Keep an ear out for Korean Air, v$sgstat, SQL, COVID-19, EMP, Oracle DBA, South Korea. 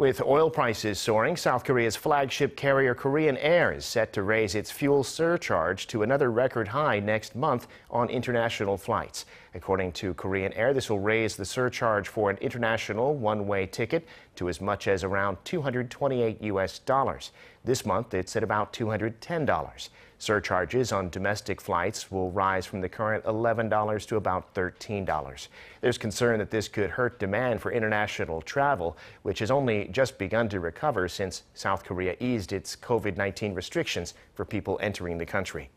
With oil prices soaring, South Korea's flagship carrier Korean Air is set to raise its fuel surcharge to another record high next month on international flights. According to Korean Air, this will raise the surcharge for an international one-way ticket to as much as around $228. This month, it's at about $210. Surcharges on domestic flights will rise from the current $11 to about $13. There's concern that this could hurt demand for international travel, which has only just begun to recover since South Korea eased its COVID-19 restrictions for people entering the country.